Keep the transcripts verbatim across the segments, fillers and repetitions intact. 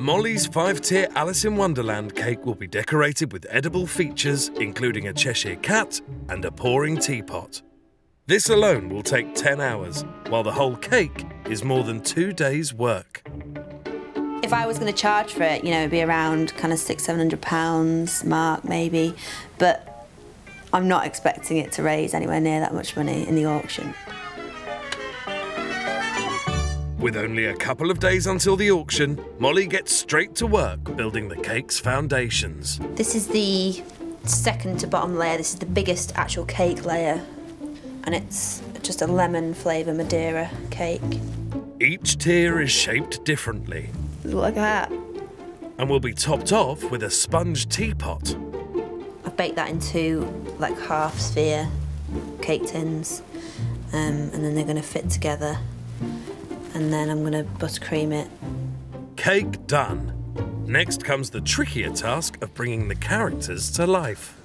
Molly's five-tier Alice in Wonderland cake will be decorated with edible features, including a Cheshire cat and a pouring teapot. This alone will take ten hours, while the whole cake is more than two days' work. If I was going to charge for it, you know, it'd be around kind of six, seven hundred pounds mark maybe, but I'm not expecting it to raise anywhere near that much money in the auction. With only a couple of days until the auction, Molly gets straight to work building the cake's foundations. This is the second to bottom layer. This is the biggest actual cake layer, and it's just a lemon flavour Madeira cake. Each tier is shaped differently. Look at that. And will be topped off with a sponge teapot. I've baked that into like half sphere cake tins, um, and then they're going to fit together. And then I'm gonna buttercream it. Cake done. Next comes the trickier task of bringing the characters to life.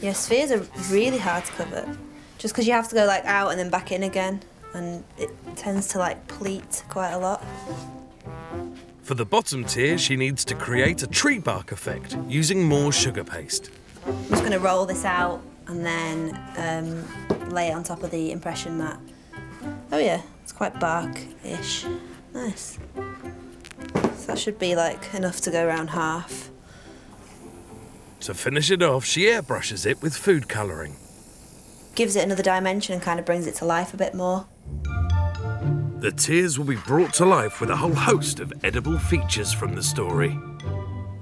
Yeah, spheres are really hard to cover, just because you have to go like out and then back in again, and it tends to like pleat quite a lot. For the bottom tier, she needs to create a tree bark effect using more sugar paste. I'm just gonna roll this out and then um, lay it on top of the impression mat. Oh yeah, it's quite bark-ish. Nice. So that should be like enough to go around half. To finish it off, she airbrushes it with food colouring. Gives it another dimension and kind of brings it to life a bit more. The tiers will be brought to life with a whole host of edible features from the story.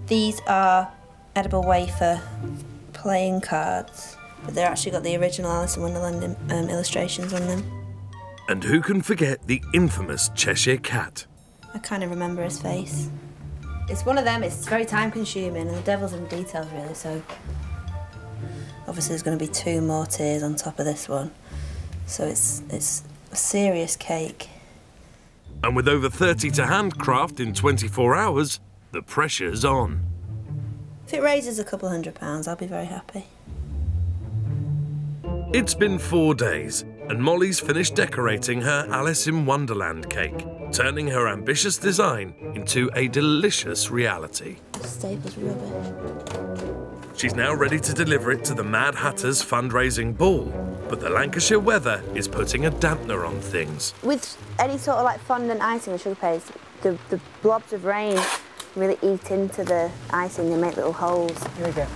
These are edible wafer playing cards, but they've actually got the original Alice in Wonderland um, illustrations on them. And who can forget the infamous Cheshire cat? I kind of remember his face. It's one of them, it's very time-consuming, and the devil's in the details, really, so... Obviously, there's going to be two more tiers on top of this one. So it's, it's a serious cake. And with over thirty to handcraft in twenty-four hours, the pressure's on. If it raises a couple hundred pounds, I'll be very happy. It's been four days. And Molly's finished decorating her Alice in Wonderland cake, turning her ambitious design into a delicious reality. The staple's rubbish. She's now ready to deliver it to the Mad Hatter's fundraising ball, but the Lancashire weather is putting a dampener on things. With any sort of like fondant icing or sugar paste, the, the blobs of rain really eat into the icing. They make little holes. Here we go.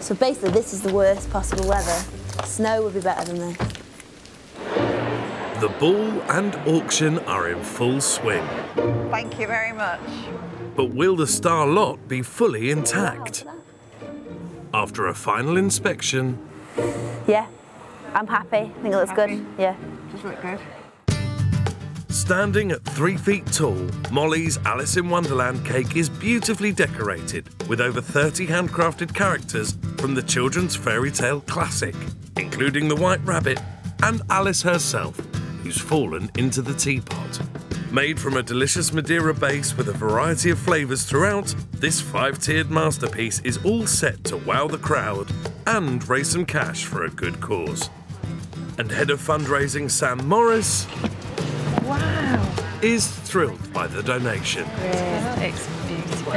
So basically, this is the worst possible weather. Snow would be better than this. The ball and auction are in full swing. Thank you very much. But will the star lot be fully intact? After a final inspection... Yeah, I'm happy. I think it looks happy. Good. Yeah. Does look good. Standing at three feet tall, Molly's Alice in Wonderland cake is beautifully decorated with over thirty handcrafted characters from the children's fairy tale classic, including the White Rabbit and Alice herself, who's fallen into the teapot. Made from a delicious Madeira base with a variety of flavours throughout, this five-tiered masterpiece is all set to wow the crowd and raise some cash for a good cause. And head of fundraising Sam Morris... Wow! ...is thrilled by the donation. Yeah. It's beautiful.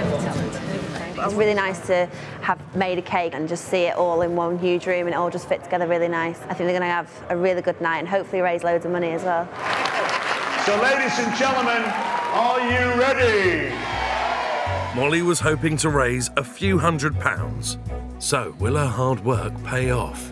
It's really nice to have made a cake and just see it all in one huge room and it all just fit together really nice. I think they're going to have a really good night and hopefully raise loads of money as well. So ladies and gentlemen, are you ready? Molly was hoping to raise a few hundred pounds. So will her hard work pay off?